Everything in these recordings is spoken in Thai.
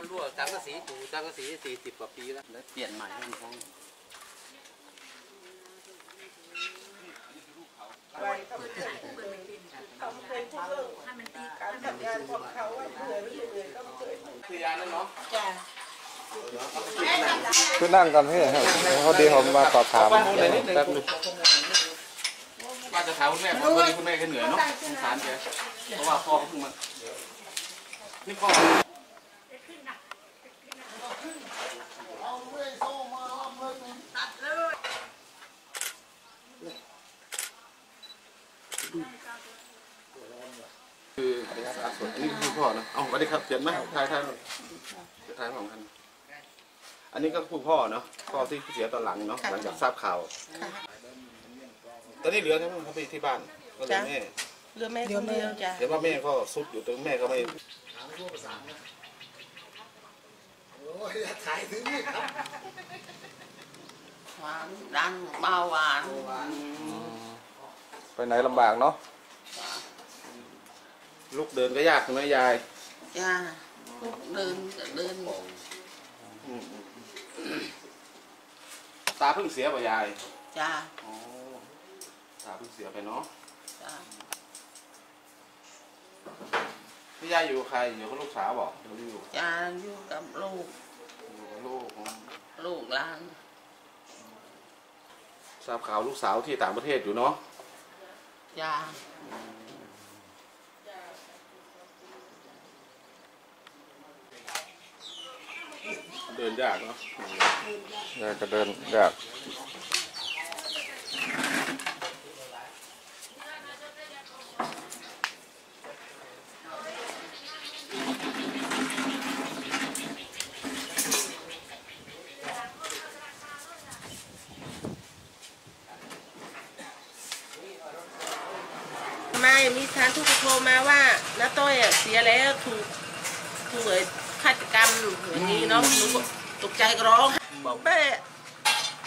มันรั่วสังกะสีอยู่สังกะสี40 กว่าปีแล้วแล้วเปลี่ยนใหม่ให้มันคล่องอะไรเขาไม่เคยพูดเรื่องให้มันตีกันกับงานของเขาว่าเหนื่อยไม่เหนื่อยก็ไม่เคยพูดคือยานั่นเนาะจ้ะคือนั่งกันให้เขาดีผมมาสอบถามแป๊บนึงว่าจะถามคุณแม่คุณแม่แค่เหนื่อยเนาะสงสารแกเพราะว่าพ่อเขาเพิ่งมานี่พ่อคือนี่คือพ่อนะเอาวันนี้ครับเขียนไหมท้ายของท่านอันนี้ก็คือพ่อเนาะพ่อที่เสียตอนหลังเนาะหลังจากทราบข่าวตอนนี้เหลือใช่ไหมครับพี่ที่บ้านก็เหลือแม่คนเดียวจ้ะเดี๋ยวว่าแม่ก็ซุดอยู่ตรงแม่ก็ไม่โอ้ยถ่ายถึงนี่ครับหวานดันเบาหวานไปไหนลำบากเนาะลูกเดินก็ยากใช่ไหมยายยากลูกเดินตาเพิ่งเสียป่ะยายจ้าตาเพิ่งเสียไปเนาะจ้าพี่ยายอยู่กับใครอยู่กับลูกสาวบอกอยู่จ้าอยู่กับลูกหลานทราบข่าวลูกสาวที่ต่างประเทศอยู่เนาะจ้าเดินยากเนาะยายก็เดินยากไม่มีทางทุกคนโทรมาว่าน้าต้อยเสียแล้วถูกเลยฆาตกรรมอย่างนี้เนาะตกใจก็ร้องบอกแม่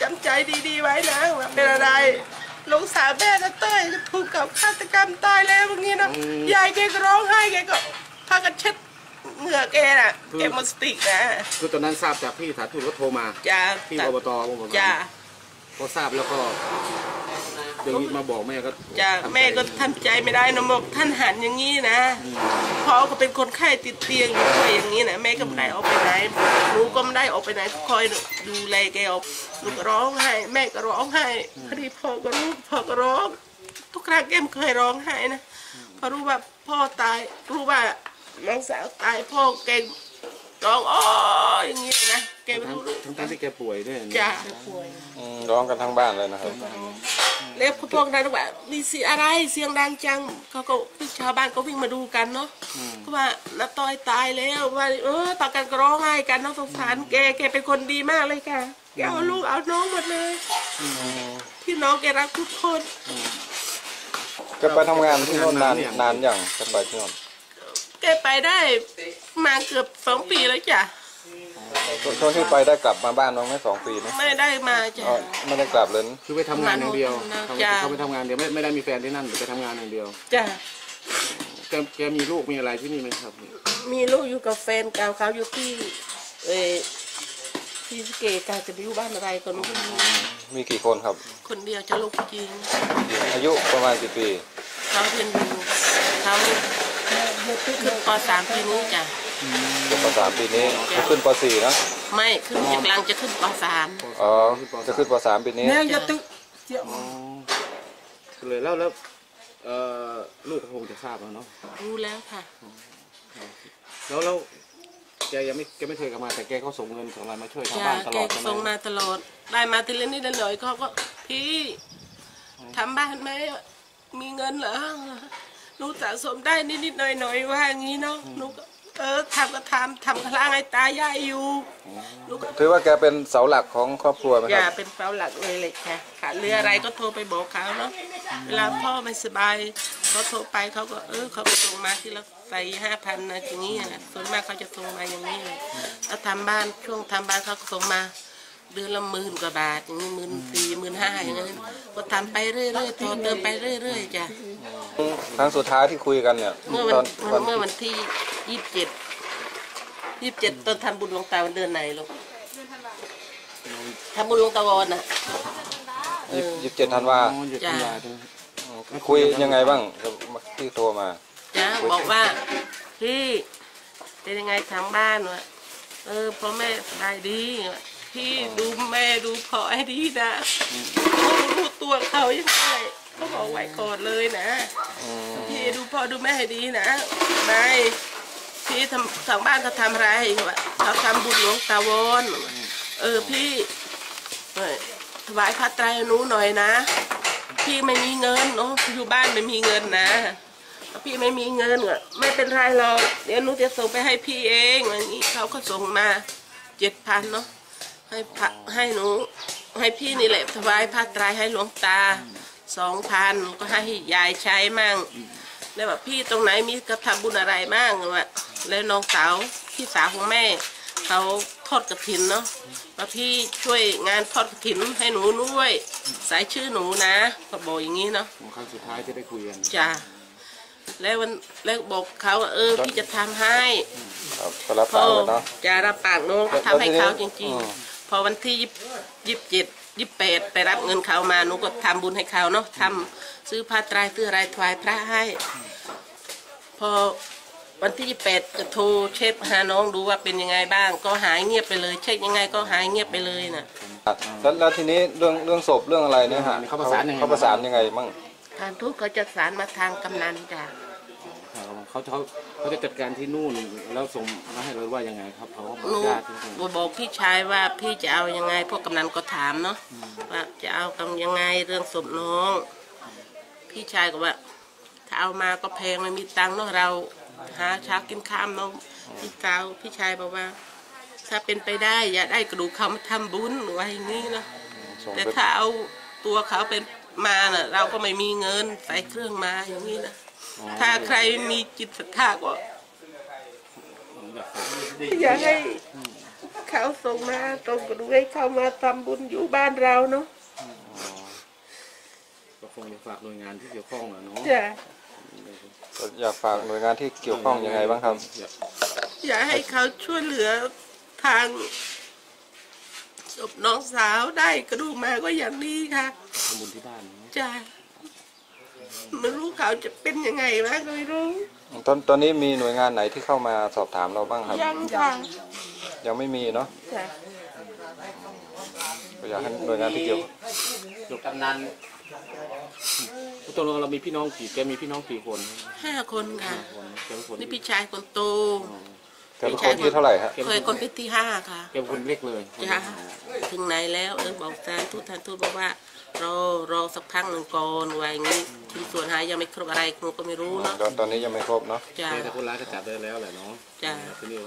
จำใจดีๆไว้นะว่าเป็นอะไรลูกสาวแม่น้าต้อยถูกกับฆาตกรรมตายแล้วอย่างนี้เนาะยายแกก็ร้องไห้แกก็พากันเช็ดเหงื่อแกน่ะแกหมดสตินะคือตอนนั้นทราบจากพี่สาธุก็โทรมาที่อบตพอทราบแล้วก็อย่างนี้มาบอกแม่ก็จ้ะแม่ก็ทำใจไม่ได้นะบอกท่านหันอย่างนี้นะพอเขาเป็นคนไข้ติดเตียงอยู่ด้วยอย่างนี้นะแม่ก็ไม่ได้ออกไปไหนหนูก็ไม่ได้ออกไปไหนคอยดูแลแกหนูก็ร้องไห้แม่ก็ร้องไห้พอดีพ่อก็ร้องทุกครั้งแกมเคยร้องไห้นะพอรู้ว่าพ่อตายรู้ว่าน้องสาวตายพ่อแกร้องอ๋ออย่างนี้นะแกไม่รู้ทั้งที่แกป่วยด้วยจ้ะร้องกันทั้งบ้านเลยนะครับแล้วพวกนั้นว่ามีเสียงอะไรเสียงดังจังเขาก็ชาวบ้านก็วิ่งมาดูกันเนาะก็ว่าน้าต้อยตายแล้วว่าต่างกันก็ร้องไห้กันน้องสงสารแกเป็นคนดีมากเลยค่ะแกเอาลูกเอาน้องหมดเลยพี่น้องแกรักทุกคนจะไปทำงานที่โน่นนานอย่างจะไปที่โน่นแกไปได้มาเกือบ2 ปีแล้วจ้ะช่วงที่ไปได้กลับมาบ้านน้องแค่2 ปีไหมไม่ได้มาจ้ะไม่ได้กลับเลยคือไปทำงานอย่างเดียวเขาไปทำงานเดียวไม่ได้มีแฟนที่นั่นไปทำงานอย่างเดียวจ้ะแกมีลูกมีอะไรที่นี่ไหมครับมีลูกอยู่กับแฟนเก่าเขาอยู่ที่ที่สเกตการจะไปอยู่บ้านอะไรก็รู้มีกี่คนครับคนเดียวจะลูกจริงอายุประมาณกี่ปีเขาเรียนอยู่เขาขึ้นป .3 ปีนี้จ้ะป .3 ปีนี้ขึ้นป .4 นะไม่ขึ้นกำลังจะขึ้นป .3 อ๋อจะขึ้นป .3 ปีนี้เนี่ยจะตึ๊กเลยแล้วลูกคงจะทราบแล้วเนาะรู้แล้วค่ะแล้วแกยังไม่เคยกลับมาแต่แกเขาส่งเงินของเรามาช่วยชาวบ้านตลอดส่งมาตลอดได้มาทีละนิดหน่อยเขาก็พี่ทำบ้านไหมมีเงินเหรอหนูสะสมได้นิดๆหน่อยๆว่าอย่างนี้เนาะหนูก็ทำก็ทำข้างให้ตายายอยู่ถือว่าแกเป็นเสาหลักของครอบครัวไหมครับอย่าเป็นเสาหลักเลยเลยค่ะขาดเรืออะไรก็โทรไปบอกเขาเนาะเวลาพ่อไม่สบายเขาโทรไปเขาก็เขาก็ส่งมาที่ละใส่5,000นะอย่างนี้นะส่วนมากเขาจะส่งมาอย่างนี้เลยแล้วทำบ้านช่วงทำบ้านเขาก็ส่งมาเดือนละ10,000 กว่าบาทอย่างนี้14,000-15,000อย่างนั้นก็ทำไปเรื่อยๆต่อเติมไปเรื่อยๆจ้ะครั้งสุดท้ายที่คุยกันเนี่ยเมื่อวันที่27 27ตอนทำบุญหลวงตาวันเดือนไหนลูกทำบุญหลวงตาวันน่ะ27 ธันวาจ้าคุยยังไงบ้างที่โทรมาจ้าบอกว่าพี่เป็นยังไงทางบ้านวะพ่อแม่สบายดีพี่ดูแม่ดูพ่อให้ดีนะรู้ตัวเขายังไงเขาบอกไว้ก่อนเลยนะพี่ดูพ่อดูแม่ให้ดีนะไม่พี่ทางบ้านเขาทำอะไรวะเขาทำบุญหลวงตาวนพี่ถวายพระไตรนูหน่อยนะพี่ไม่มีเงินเนาะอยู่บ้านไม่มีเงินนะพี่ไม่มีเงินอ่ะไม่เป็นไรหรอกเดี๋ยวหนูจะส่งไปให้พี่เองวันนี้เขาก็ส่งมา7,000เนาะให้หนูให้พี่นี่แหละถวายพระไตรให้หลวงตา2,000ก็ให้ยายใช้มั่งแล้วแบบพี่ตรงไหนมีกระทำบุญอะไรมั่งวะแล้วน้องสาวพี่สาวของแม่เขาทอดกระถินเนาะว่าพี่ช่วยงานทอดกระถินให้หนูด้วยสายชื่อหนูนะก็บอกอย่างนี้เนาะครั้งสุดท้ายจะได้คุยกันจ้าแล้ววันแล้วบอกเขาพี่จะทำให้พอจะรับปากน้องทำให้เขาจริงๆพอวันที่27 28ไปรับเงินเขามาหนูก็ทำบุญให้เขาเนาะทำซื้อผ้าไตรซื้ออะไรถวายพระให้พอวันที่28จะโทรเช็คหาน้องดูว่าเป็นยังไงบ้างก็หายเงียบไปเลยเช็คยังไงก็หายเงียบไปเลยน่ะแล้วทีนี้เรื่องศพเรื่องอะไรเนี่ยฮะเขาประสานยังไงมั่งทางทุกเขาจะสารมาทางกำนันจ้ะเขาจะจัดการที่นู่นแล้วส่งมาให้เราว่ายังไงครับเขาบอกพี่ชายว่าพี่จะเอายังไงพวกกำนันก็ถามเนาะว่าจะเอายังไงเรื่องศพน้องพี่ชายก็ว่าถ้าเอามาก็แพงไม่มีตังค์เนาะเราหาเช้ากินข้ามเนาะพี่ชายบอกว่าถ้าเป็นไปได้อย่าได้กระดูกเขามาทำบุญอะไรอย่างนี้เนาะแต่ถ้าเอาตัวเขาเป็นมาน่ะเราก็ไม่มีเงินใส่เครื่องมาอย่างนี้นะถ้าใครมีจิตศรัทธาก็อยากให้เขาส่งมาส่งกระดูกให้เขามาทำบุญอยู่บ้านเราเนาะก็คงอยากฝากหน่วยงานที่เกี่ยวข้องเนาะอยากฝากหน่วยงานที่เกี่ยวข้องยังไงบ้างครับอยากให้เขาช่วยเหลือทางศพน้องสาวได้กระดูกมาก็อย่างนี้ค่ะทำบุญที่บ้านจ้าไม่รู้เขาจะเป็นยังไงบ้างก็ไม่รู้ตอนนี้มีหน่วยงานไหนที่เข้ามาสอบถามเราบ้างครับยังไม่มีเนาะจ้าอยากให้หน่วยงานที่เกี่ยวกำนันตรงเรามีพี่น้องกี่แกมีพี่น้องกี่คน5 คนค่ะนี่พี่ชายคนโตพี่ชายคนที่เท่าไหร่ครับเคยคนที่5ค่ะเป็นคนเล็กเลยจ้าถึงไหนแล้วบอกทานทูตบอกว่ารอสักพักหนึ่งก่อนไว้อย่างนี้ทีส่วนหายยังไม่ครบอะไรครูก็ไม่รู้เนาะตอนนี้ยังไม่ครบเนาะจ้าแต่คนร้ายก็จับได้แล้วแหละเนาะจ้าที่นี่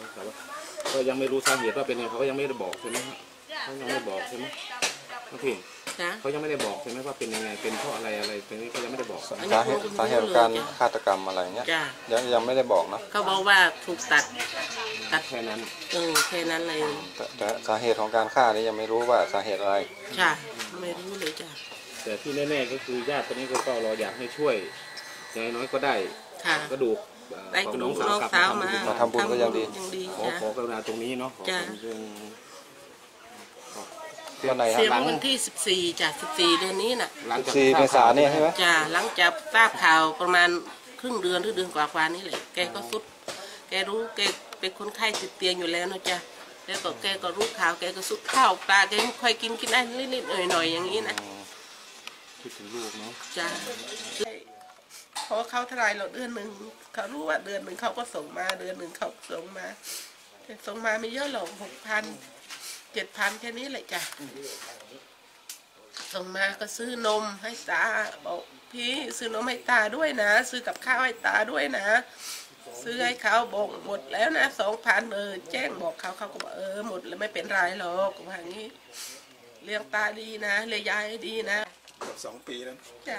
ก็ยังไม่รู้สาเหตุว่าเป็นยังไงเขาก็ยังไม่ได้บอกใช่ไหมเขายังไม่บอกใช่ไหมโอเคเขายังไม่ได้บอกใช่ไหมว่าเป็นยังไงเป็นเพราะอะไรตรงนี้เขายังไม่ได้บอกสาเหตุการฆาตกรรมอะไรเงี้ยยังไม่ได้บอกนะเขาบอกว่าถูกตัดแค่นั้นแค่นั้นเลยแต่สาเหตุของการฆ่านี่ยังไม่รู้ว่าสาเหตุอะไรจ้ะไม่รู้เลยจ้ะแต่ที่แน่ๆก็คือญาติตอนนี้ก็รออยากให้ช่วยอย่างน้อยก็ได้กระดูกของน้องสาวมาทำบุญก็ยังดีขอกรุณาตรงนี้เนาะเสียงวันที่14จาก14เดือนนี้น่ะ14 เมษายนเนี่ยใช่ไหมจ้าหลังจากทราบข่าวประมาณครึ่งเดือนหรือเดือนกว่าๆนี่แหละแกก็สุดแกรู้แกเป็นคนไข้ติดเตียงอยู่แล้วนะจ้าแล้วก็แกก็รู้ข่าวแกก็สุดข้าวปลาแกไม่ค่อยกินได้นิดๆหน่อยๆอย่างนี้นะคิดถึงลูกเนาะจ้าพอเขาทลายเราเดือน 1เขารู้ว่าเดือน 1เขาก็ส่งมาเดือน 1เขาส่งมาแต่ส่งมาไม่เยอะหรอก6,000 7,000แค่นี้แหละจ้ะส่งมาก็ซื้อนมให้ตาบอกพี่ซื้อนมให้ตาด้วยนะซื้อกับข้าวให้ตาด้วยนะซื้อให้เขาบอกหมดแล้วนะ2,000แจ้งบอกเขาเขาก็บอกหมดแล้วไม่เป็นไรหรอกว่าอย่างนี้เลี้ยงตาดีนะเลี้ยงยายดีนะเกือบ2 ปีแล้วจ้ะ